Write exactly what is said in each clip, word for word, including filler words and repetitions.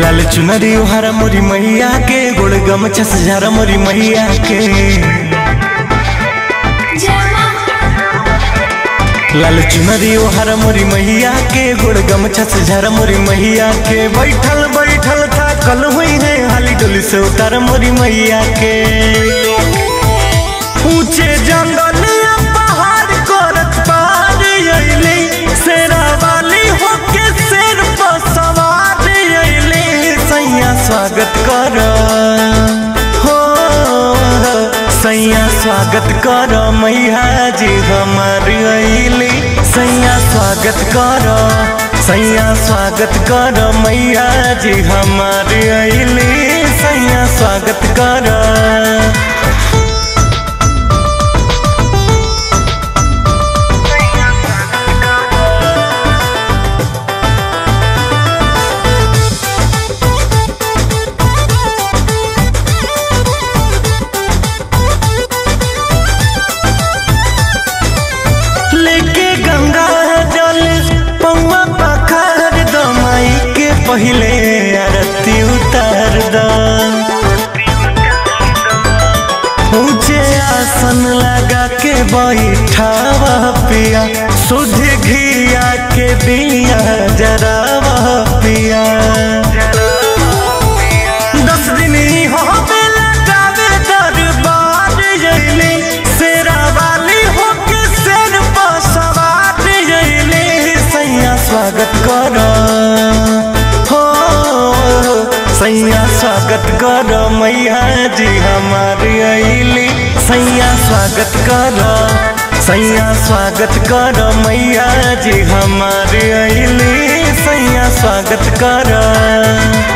लाल चुनरी उहारा मोरी मैया के, गोड़ गमछा सजारा मोरी मैया के। लाल चुनरी उहारा मोरी मैया के, गोड़ गमछा सजारा मोरी मैया के। बैठल बैठल था कल हुई है, हाली डोली से उतारा मोरी मैया के। ऊंचे जंगल पहाड़ करत पार अइले, शेरावाली होके शेर पर सवार अइले। सैया स्वागत कर हो, सैया स्वागत कर मैया जी हमार अइले। सैया स्वागत कर, सैया स्वागत कर मैया जी हमार अइले। सैया स्वागत कर। पहिले आरती उतार दा, ऊंचे आसन लगा के बैठावा पिया। सुध घिया के दिया जरावा पिया। दस दिन हो बेला जावे दरबार अइले, शेरावाली होके शेर पर सवार अइले। सैया स्वागत कर, सैया स्वागत कर मैया जी हमार अइले। सैया स्वागत कर, सैया स्वागत कर मैया जी हमार अइले। सैया स्वागत कर।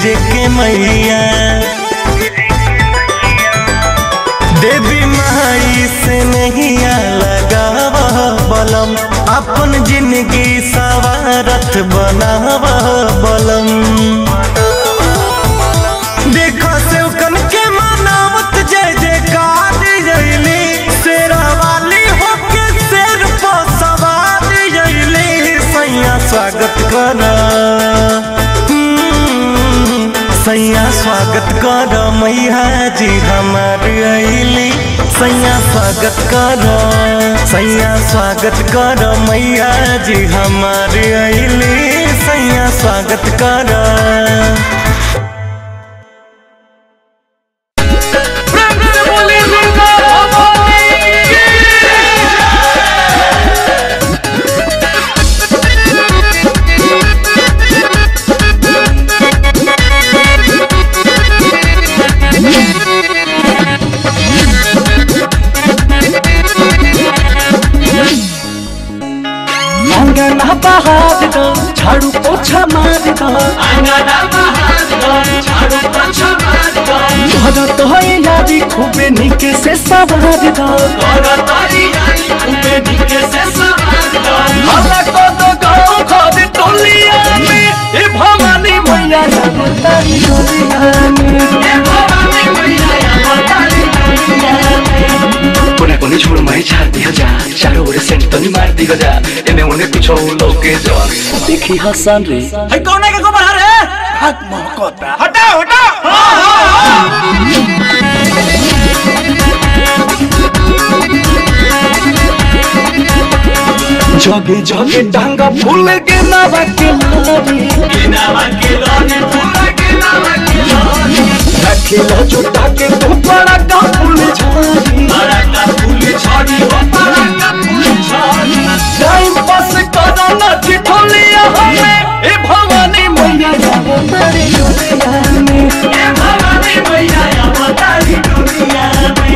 के मैया देवी माई से नहीं लगावा बलम, अपन जिंदगी सवारत बनावा बलम। देखो सेवकन के मनावत जय जयकार अइले, शेरावाली होके शेर पर सवार अइले। सैया स्वागत कर, सैया स्वागत कर मैया जी हमार अइले। सैया स्वागत कर, सैया स्वागत कर मैया जी हमार अइले। सैया स्वागत कर। झाड़ू पोछा मार दो, झाड़ू पोछा मार दो। तोहरा तोहरी यारी खूबे निके से सवार दो, तोहरा तोहरी यारी खूबे निके से सवार दो। हल्ला को तो गाँव खादे टोलिया में, ए भवानी मैया तारी टोलिया में, ए भवानी मैया तारी टोलिया में। कोने कोने छोड़ माही छाड़ दिया जा, चारों ओर सेंट तो नहीं मार दिया जा। उन्हें कुछ लोके देखी हसन रे है कौन है के को मार रे हाथ महकता। हटाओ हटाओ। हां हां जगे जगे डांगा फूल के नावा के लोरी, के नावा के लोरी, फूल के नावा के लोरी। रखिला झूठा के धुपड़ा का फूल झड़ी, बड़ा का फूल झड़ी, बड़ा का फूल झड़ी। टाइम पास करो ना ठोलिया हमें, ए भवानी मैया तारी टोलिया में, ए भवानी मैया तारी टोलिया में।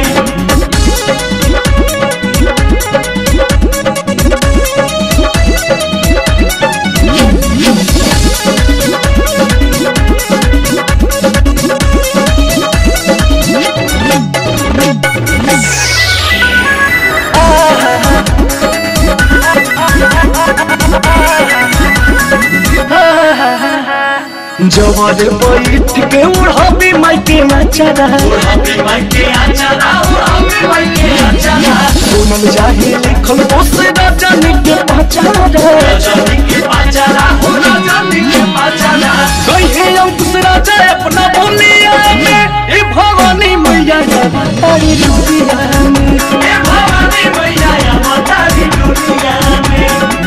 जवर बैठ के उड़ाबी मायके आचारा उड़ाबी मायके आचारा उड़ाबी मायके आचारा कोनम जाहे लिखल बस राजा निके आचारा राजा निके आचारा हो राजा निके आचारा गई है अंकुश राजा अपना दुनिया में ए भवानी मैया तारी दुनिया में ए भवानी मैया तारी दुनिया में।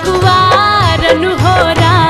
कुवारन हो राम,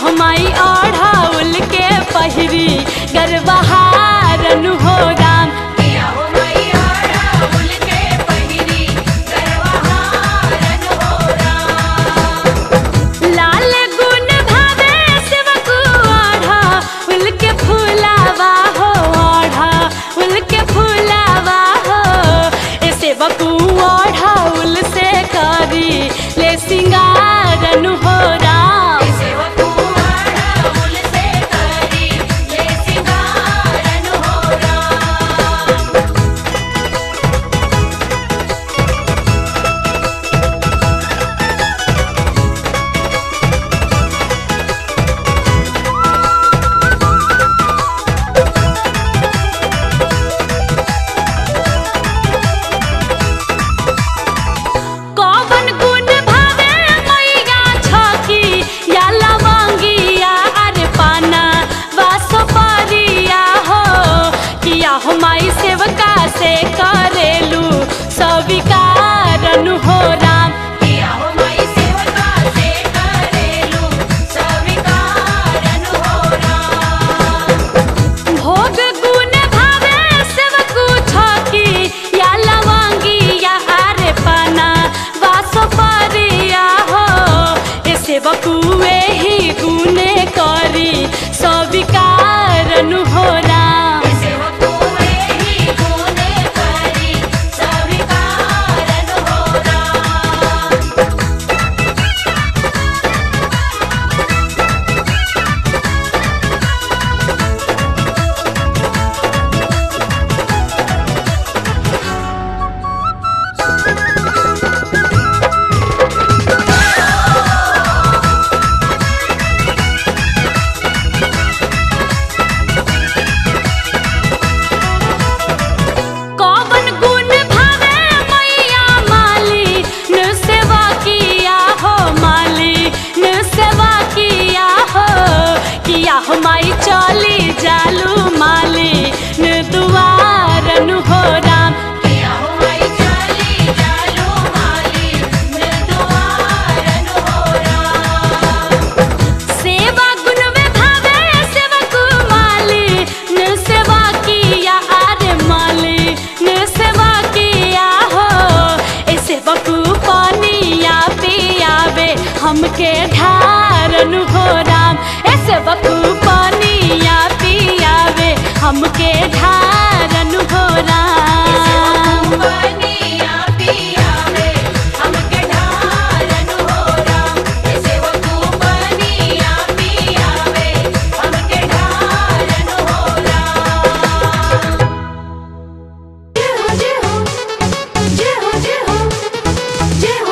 हमाई आढ़ा उल के पहिरी गरबहारन हो राम। लाल गुण भावे सेवकु आढ़ा उल के फूलावा हो, आढ़ा उल के फूलावा हो, ए सेवकु आढ़ा उल से करी ले सिंगारन हो राम। बकुए ही गुने करी सविकारन हो राम, बकुए ही गुने करी सविकारन हो राम। हमारी चली जालू माली न दुआरन हो राम, हमारी चली जालू माली न दुआरन हो राम। सेवा गुण में भावे सेवक माली न सेवा किया आरे माली न सेवा किया हो, ए सेवक पानिया पियावे हमके ढारन हो राम, ए सेवक पानिया पियावे हमके ढारन हो राम, पानिया पियावे हमके ढारन हो राम, सेवक पानिया पियावे हमके ढारन हो राम। जय हो जय हो जय हो जय हो जय हो।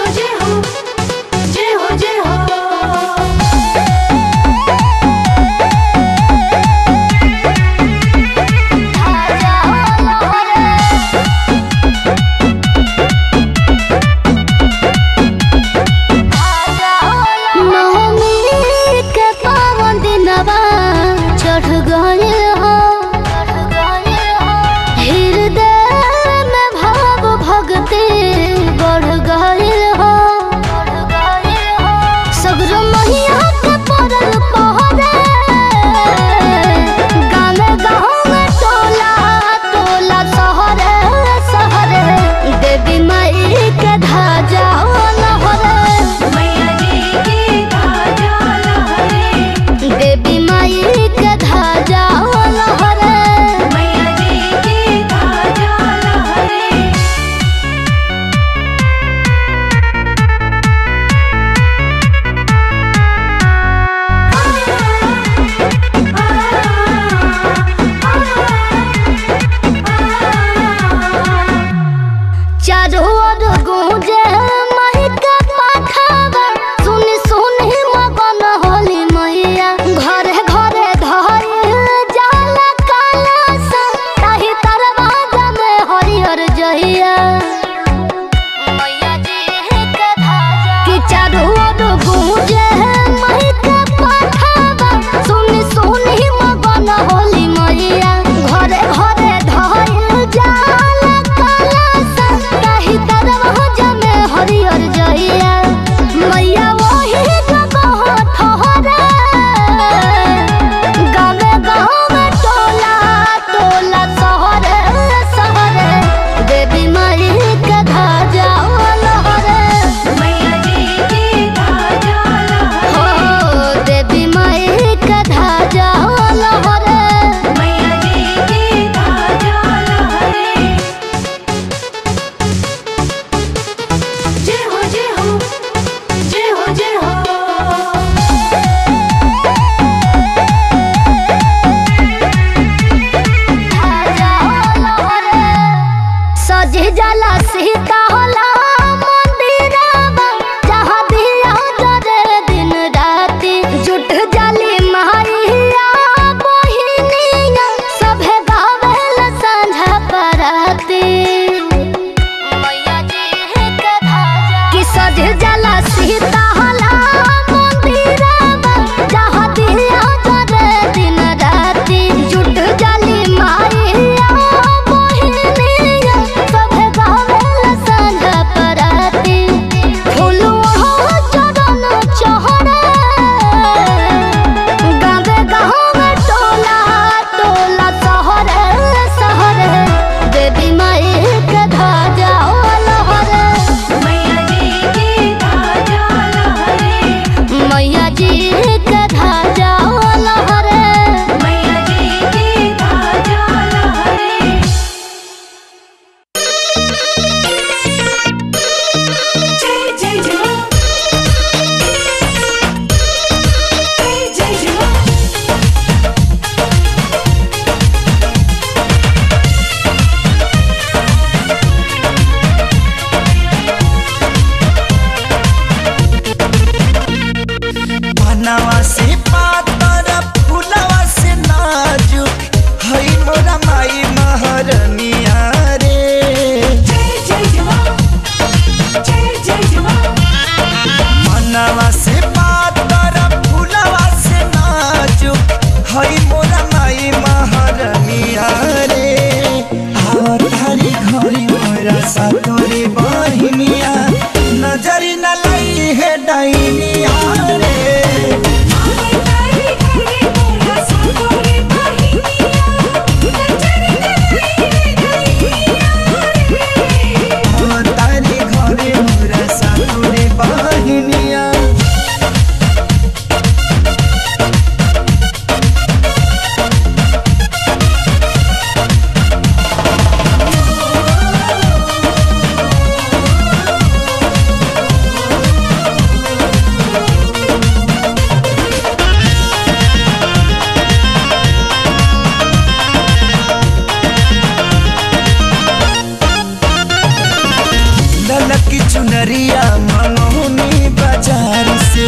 चुनरिया मंगौनी बाजार से,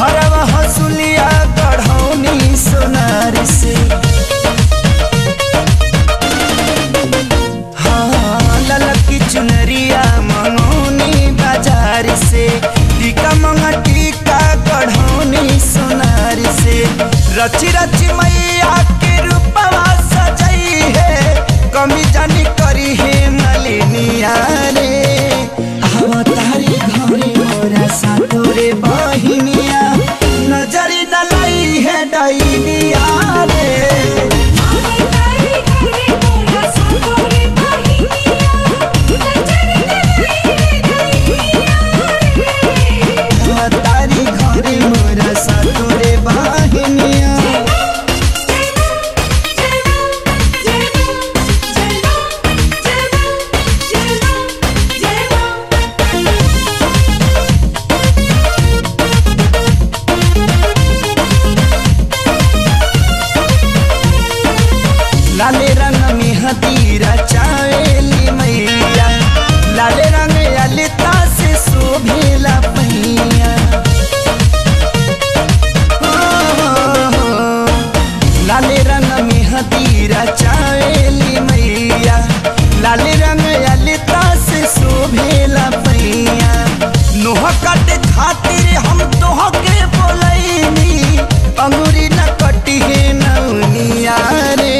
हरवा हसुलिया गढ़ौनी सोनार से। हाँ ललकी चुनरिया मंगौनी बाजार से, टीका मंगा टीका गढ़ौनी सोनार से। रची रची मैया के रूपवा सजाई है, कमी जानी करी है मलिनिया रे। हवा तारी घरे मोरा सातोरे बहिनिया, नजरी डलाई है डाइनिया रे। हवा तारी घरे मोरा सातोरे बहिनिया। लाले रंग में हतीरा चावेली मैया, लाले रंग ललिता से शोभेला पहिया। लाले रंग में हतीरा चावेली मैया, लाले रंग ललिता से शोभेला पहिया। नोह कट खातिर हम तोह के बोलैनी, अंगूरी न कटी है नौनिया रे।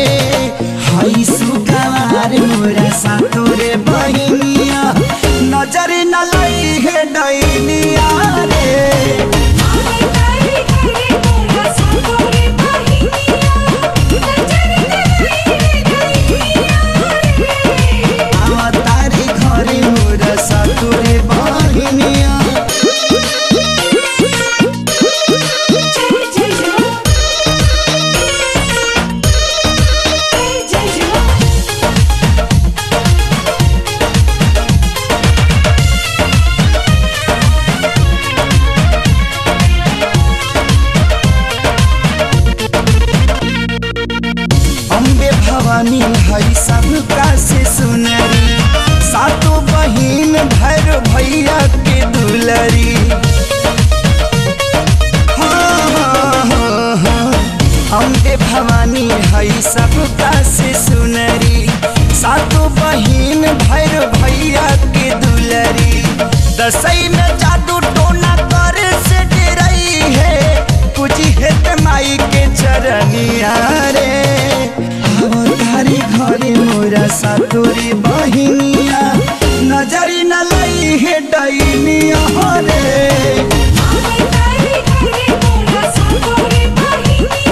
मोरा सातोरे बहिनिया, नजरी न लई है डैनिया रे। तारी घरे मोरा सातोरे बहिनिया। भवानी हरि सबका से सुनरी, सातों बहिन भैर भैया के दुलरी। हाँ हाँ हाँ हाँ अम्बे भवानी हरि सबका से सुनरी, सातों बहिन भैर भैया के दुलरी। दसई में जादू टोना करे से डरई है, कुछ हेत माई के चरनिया रे। तारी घरे मोरा सातोरे बहिनिया, नजरी न लई है डैनिया रे। तारी घरे मोरा सातोरे बहिनिया।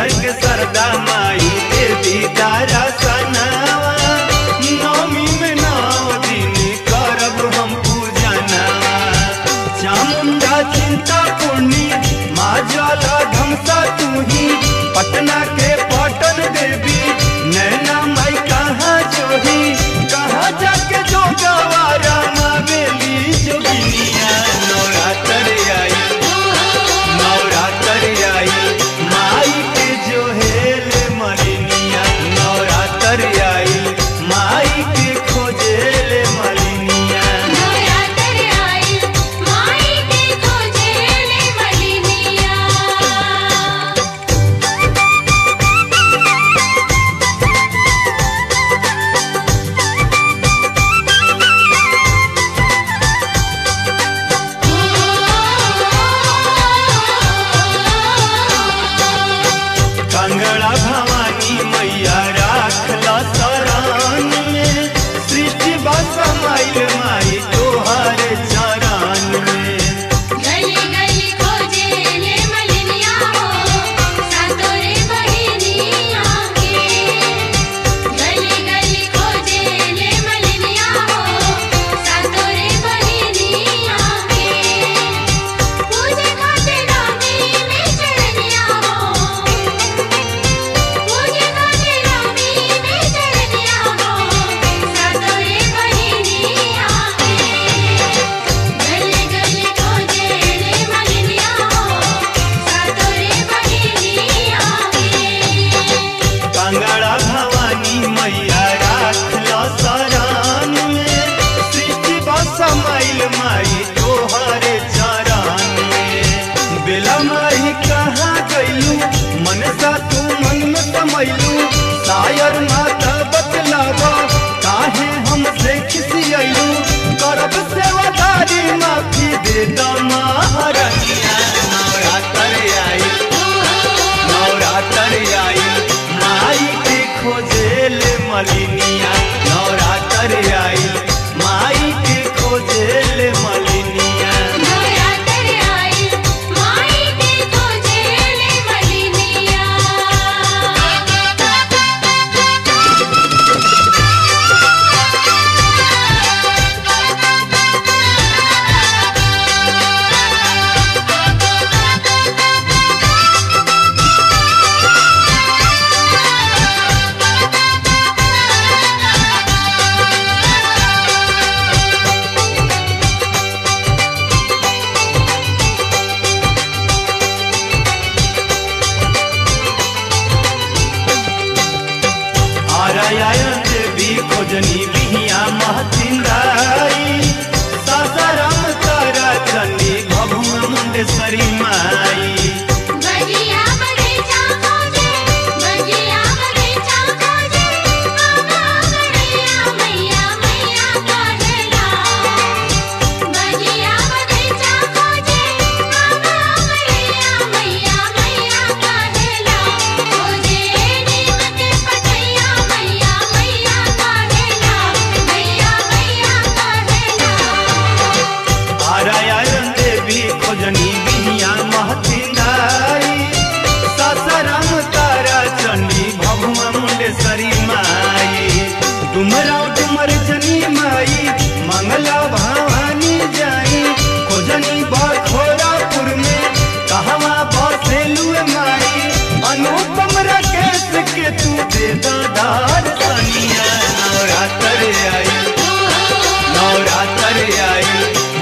हर्ष सरदा माई देवी तारा सनावा, नौमी में नौ दिन करब हम पूजा नावा। चामुंडा चिंता पूर्णी माँ जला धमसा तुही, पटना के पटन देवी नैना माई कहाँ जोही। कहाँ जाके जो गवारा मावेली जोगिनिया नवरात्र आई, नवरात्र आई माई के जो हेल मलिनिया। नवरात्र आई माई के खोजेल मलिनिया, नवरात्र आई माई के खोजेल मलिनिया। कंगड़ा भवानी मैया राखला सरान में, सृष्टि बस माई माई तोहर चरान में। गली गली खोजेले मलिनिया हो सातोरे बहिनिया के, गली गली खोजेले मलिनिया हो सातोरे बहिनिया के। पूजे खातिर रामी में चढ़निया हो, पूजे खातिर रामी में चढ़निया हो सातोरे बहिनिया के। गली गली खोजेले मलिनिया हो सातोरे बहिनिया के। कंगड़ा भवानी मैया राखला सरान में, सृष्टि बस माइल माई तोहर चरान में। बेला माई कहाँ गइलू मनसा तू मन में तमैलू, शायर माता बतलावा काहे हमसे खिसियलू। करब सेवादारी माफी दे दा महारानिया, नवरात्र आई, नवरात्र आई माई के खोजेल मलिनिया। नवरात्र आई माई के खोजेल मलिनिया, नवरात्र आई माई के खोजेले मलिनिया। आरायण देवी खोजनी बिहिया महतिंदाई, सासाराम तारा चंडी भभुआ मुंडेश्वरी माई। बगिया बगीचा खोजे, बगिया बगीचा खोजे, बाबा गणैया मैया मैया खोजला। बगिया बगीचा खोजे, बाबा गणैया मैया मैया खोजला। खोजे देव के पटैया मैया मैया खोजला, मैया मैया खोजला। आरायण देवी खोजनी बिहिया महतिंदाई, सासाराम तारा चंडी भभुआ मुंडेश्वरी माई। डुमराव डुमर जनी माई मंगला भवानी जाई, खोजनी बखोरापुर में कहवा बसेलू माई। अनुपम राकेश के तू दे दादार सनिया, नवरात्र आई, नवरात्र आई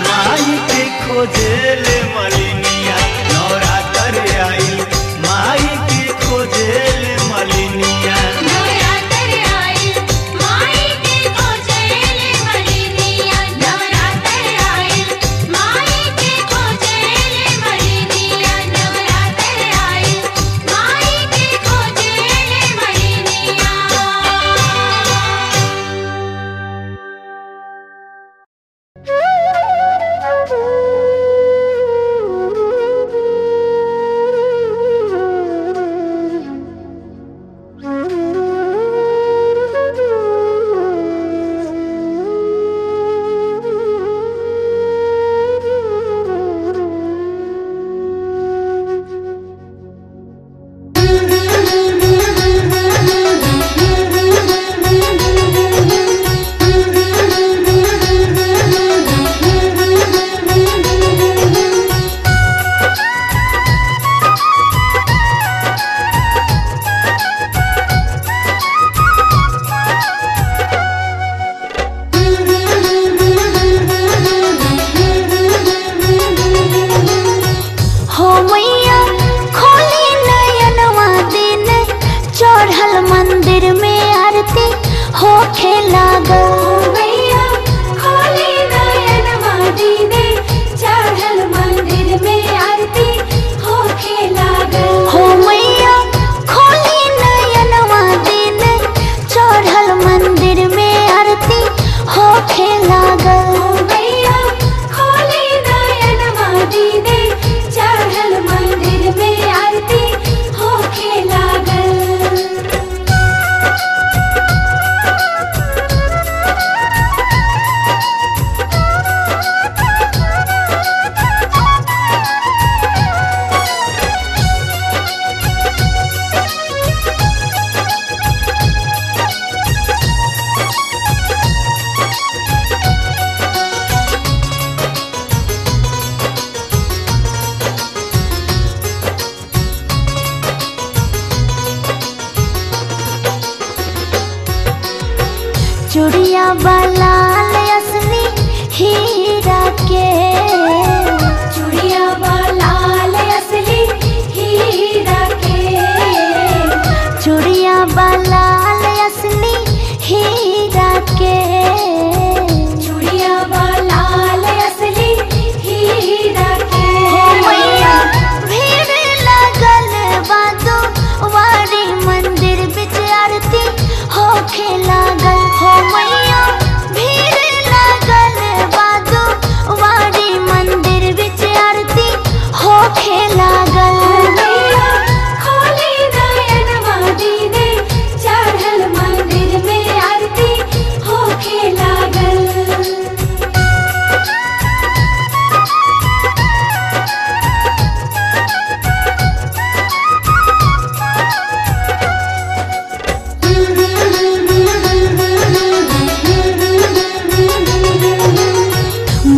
माई के खोजेल मलिनिया। नवरात्र आई माई के खोजेल मलिनिया, नवरात्र आई माई के खोजेले मलिनिया। नवरात्र आई माई के खोजेले मलिनिया, नवरात्र आई माई के खोजेले मलिनिया। मैया खोली नयनवा दिन चढ़ल मंदिर में आरती होखे लागल। मैया खोली नयनवा दिन चढ़ल मंदिर में आरती होखे लागल। हो मैया खोली नयनवा दिन चढ़ल मंदिर में आरती होखे लागल। चूड़िया वाला असली हीरा के, चूड़िया वाला असली हीरा के, चूड़िया वाला असली हीरा के, चूड़िया वाला असली हीरा के। हो मैया भीड़ लागल बा दो वारी मंदिर बिच आरती होखे लागल।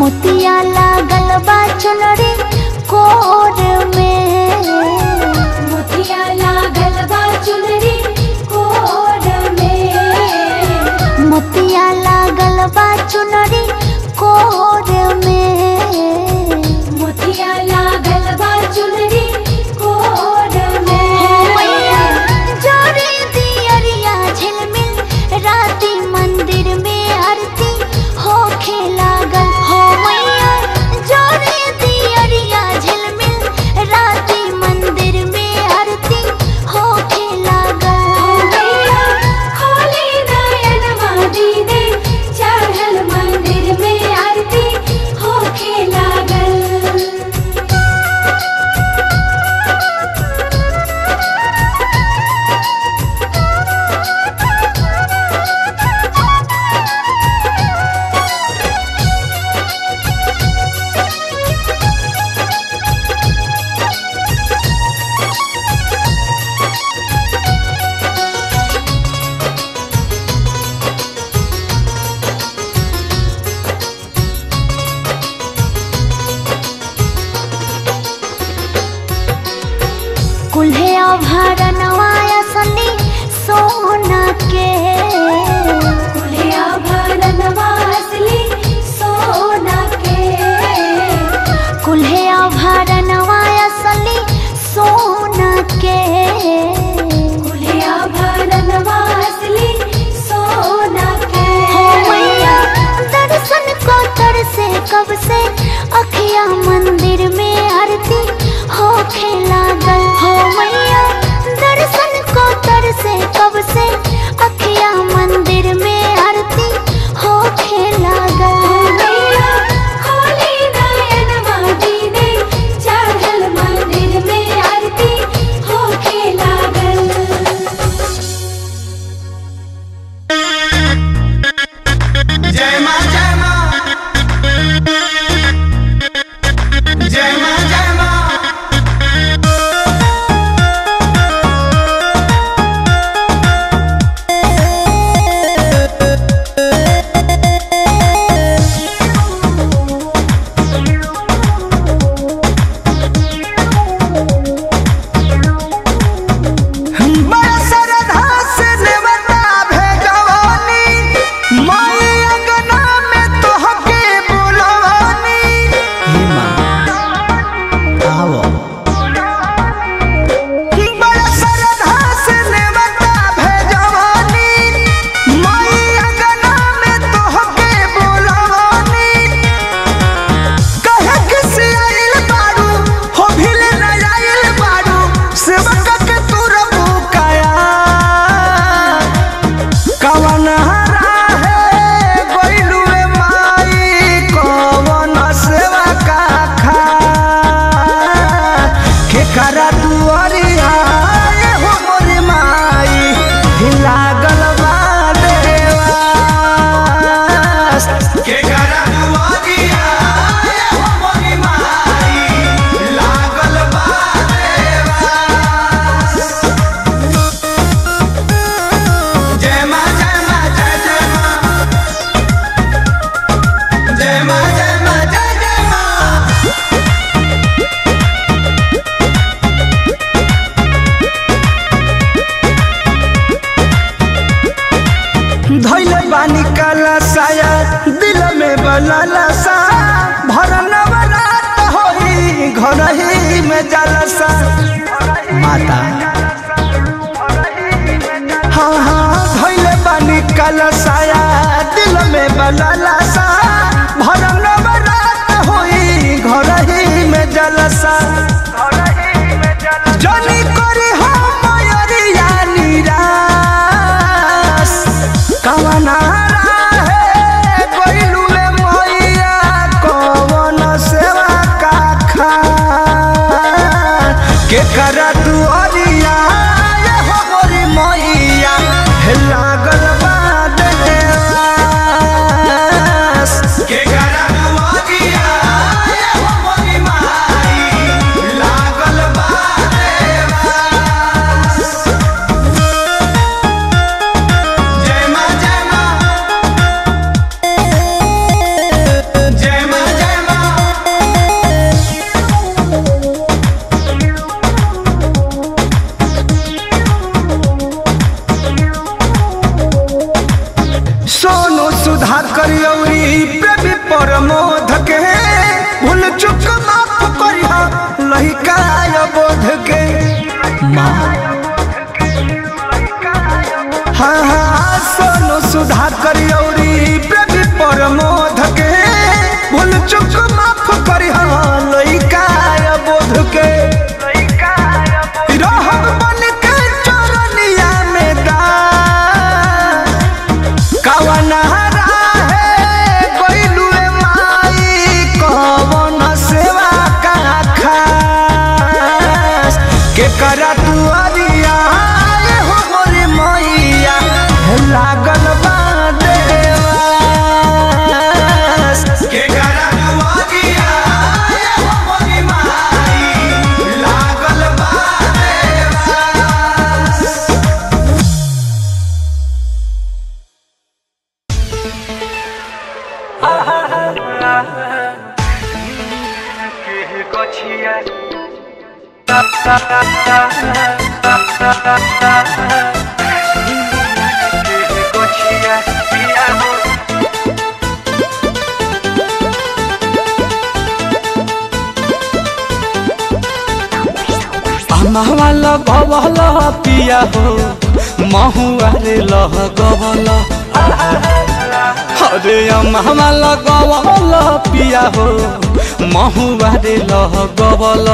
मोतिया लागल बा चुनरी कोर में, मोतिया लागल बा चुनरी कोर में, मोतिया लागल बा चुनरी कोर में, मोतिया लागल बा चुनरी कोर में। मैया जोड़ी दियरिया झिलमिल राती मंदिर में आरती होखे लागल। कुल्हे आभरणवा असली सोना के, कुल्हे आभरणवा असली सोना के, कुल्हे आभरणवा असली सोना के, कुल्हे आभरणवा असली सोना के। हो मैया दर्शन को तरसे कब से अखिया मंदिर में आरती होखे लागल। हो मैया दर्शन को तरसे कब से तारा दुआरिया हो मोर माई लागल बा देवा के घरा दुआरिया हो मोर माई लागल बा देवा। जय मां जय मां जय जय मां जय मां जय मां जय जय मां। धैले पानी काला साया दिल में बलाला सा भरना बरात होई घर ही में जलसा माता हाँ हाँ। धैले पानी काला साया दिल में बलाला सा भरना बरात होई घर ही में जलसा के करा दुआरिया हो मोर मैया लागल बा देवा के करा दुआरिया हो मोर माई लागल बा देवा। जय मां जय मां जय मां जय मां। सोनू सुधार करियौरी प्रेमी परमोध के भूल चुक माफ करिया लहिकाय बोध के माँ हाँ हाँ। सोनू सुधार करियौरी प्रेमी परमोध के भूल चुक माफ करिया लहिकाय बोध के के करा दुआरिया हो मोर मैया लागल बा देवा के करा दुआरिया हो मोर माई लागल बा देवा। आहा आहा के कछिया महवाला भवला पिया हो महुआ रे लह गवला अरे महवाला गवला पिया हो महुआ रे लह गवल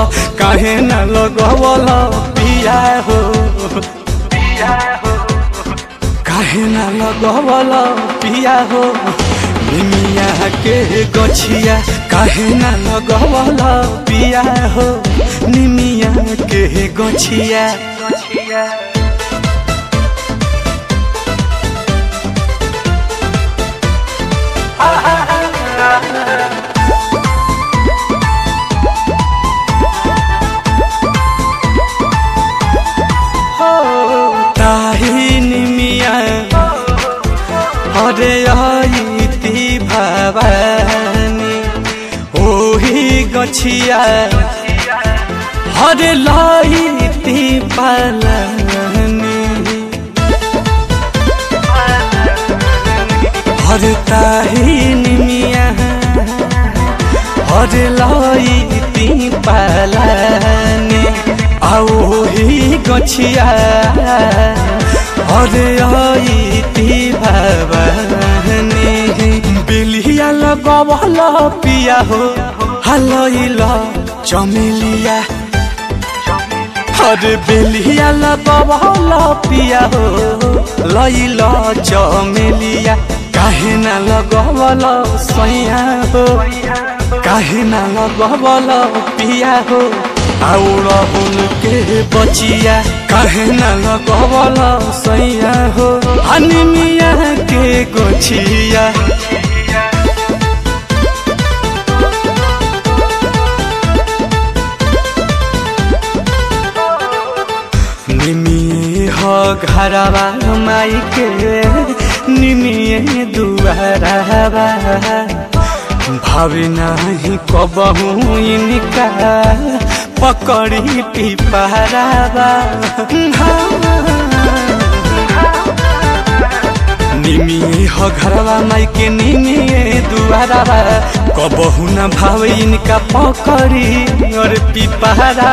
काहे न लगवल पिया हो पिया हो काहे न लगवल पिया हो निमिया के गछिया काहे न लगवल पिया हो निमिया के गछिया अरे आई भवानी ओही गछिया हरे लाई ती पालनी हरे ताही निमिया हरे लाई ती पालनी ओही गछिया हरे आई ती बिलिया लगवला पिया हो हलैला चमेलिया अरे बिलिया लगवला पिया हो लैला चमेलिया काहे न लगवला सैया हो काहे न लगवला पिया हो आउर उनके बचिया कहे न लगवल सैया हो अनिमिया के गोछिया। निमिये हो घरवा माई के निमिये दुआरावा भावे नहीं कबहू इनका पकड़ी पिपरावा। निमिये हो घरवा माई के निमिये दुआरावा कबहू न भावे इनका पकड़ी और पिपरावा।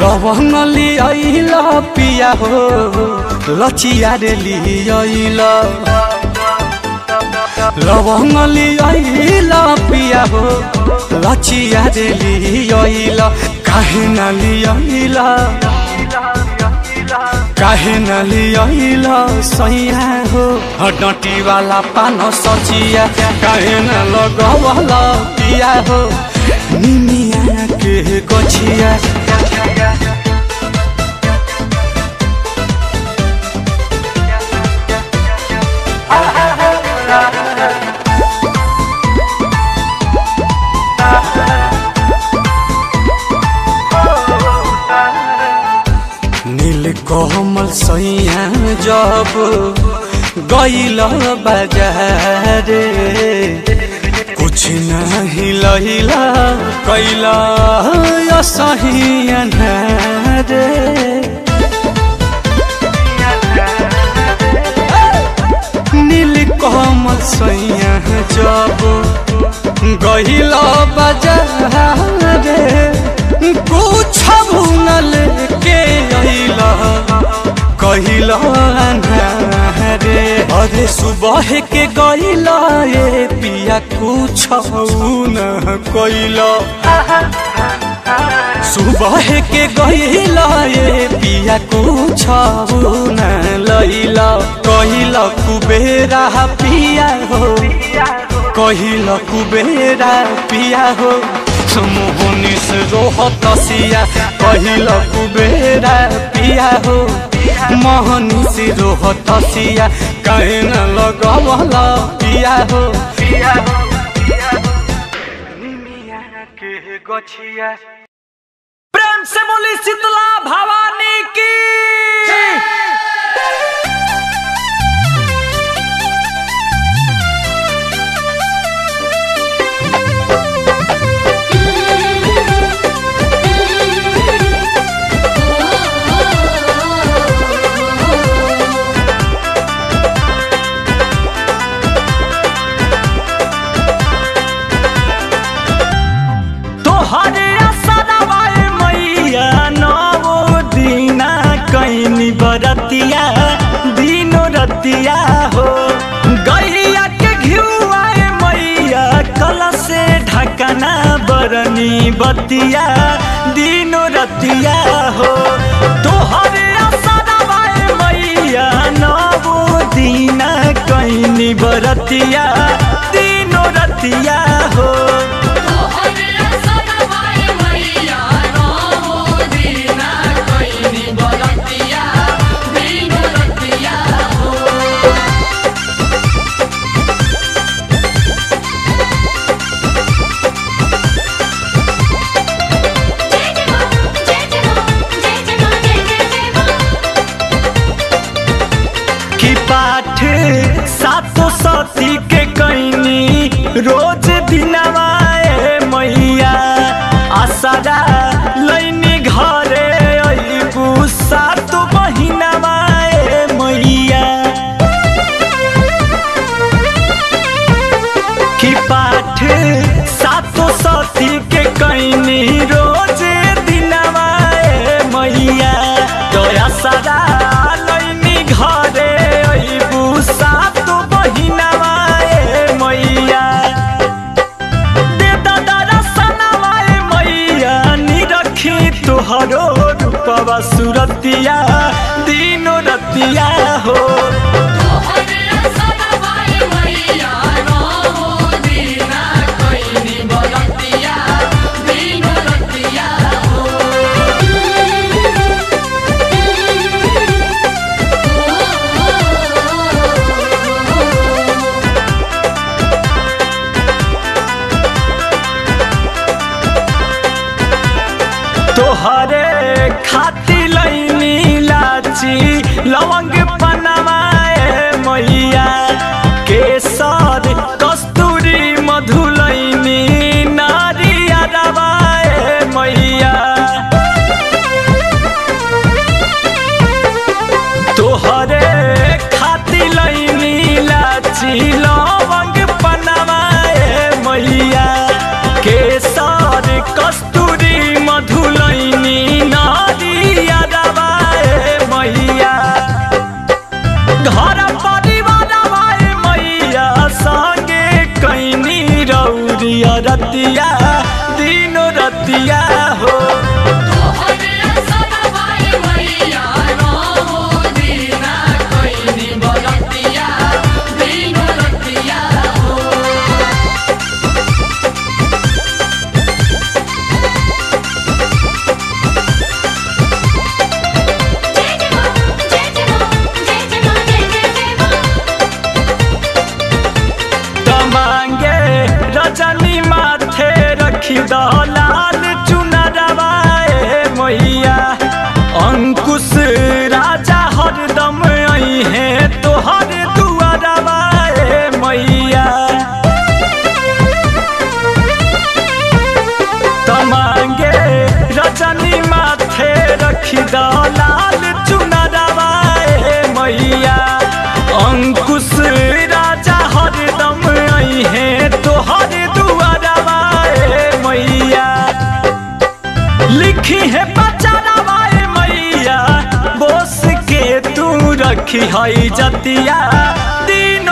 लवंग लिया पिया हो लचिया रे लिया लवंग लिया पिया हो लचिया रे लिया काहे न लिया काहे न लिया सैया हो डटी वाला पान सचिया काहे न लगवल पिया हो निमिया के गछिया। नीलकमल सैया जब गइल बाजार कुछ नहीं लैला कैला सहिया रे। नीलकमल सैया जब गइल बाजार कुछ भुनल के अइला कइला रे। अरे सुबह के गइल ए पिया कुछ न कइला सुबह के गइल ए पिया कुछ न लइला कइला कुबेरा पिया हो कइला कुबेरा पिया हो मोहनी से रोहत सिया कहिला कुबेरा पिया हो मोहनी से रोहत सिया काहे न लगवल पिया हो निमिया के गछिया। प्रेम से बोली शीतला भवानी की बरतिया दिनो रतिया हो गैया के घिउआ मैया कलश ढकना बरनी बतिया दिनो रतिया हो तोहर आसनवा मैया नवो दीना कैनी बरतिया दिनो रतिया हो। सातो साथी के कैनी रोज दिनवाए मैया आसरा लैनी घरे अबू सातो बहिनवाए मैया की पाठ सातो साथी के कैनी रोज दिनवाए मैया तो आसरा लैनी घरे अबू सात रूपवा सुरतिया दिनो रतिया हो मैया हाथी लईनी लाची लवंग पनवाए मैया केसर कस्तूरी मधु लईनी नारिया दबाए मैया। तोहरे खाती लईनी लाची लवंग पनवाए मैया केसर कस्तूरी मधु लईनी नारिया दबाए मैया। घर परिवार आए मैया संगे कैनी रौरिया रतिया दिनो रतिया हो। रजनी माथे रखी लाल चुना दबाए मैया अंकुश राजा हरदम आई है तोहर दुआ दबाए मैया। तमांगे रजनी माथे रखी लाल चुना दबाए मैया अंकुश राजा हरदम आई है तोहर दुआ दबाए मैया। लिखी है बच्चा दबाए मैया बोस के तू रखी है जतिया दिन